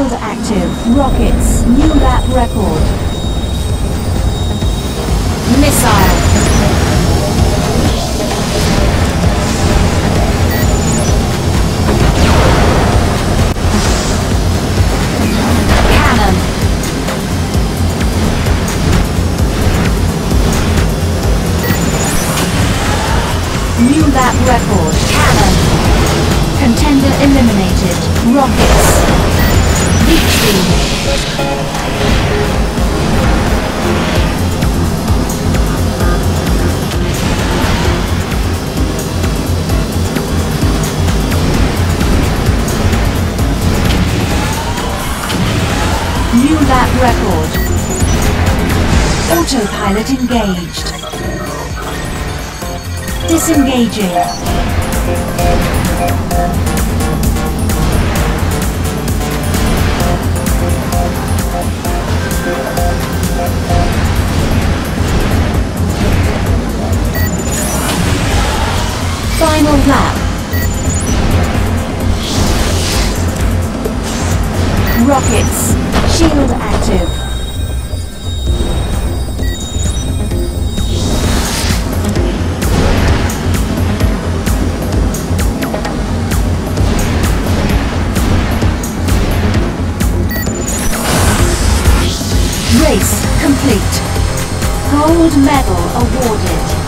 Field active. Rockets. New lap record. Missile. New lap record. Cannon. Contender eliminated. Rockets. Victory. New lap record. Autopilot engaged. Disengaging. Final lap. Rockets. Shield active. Race complete. Gold medal awarded.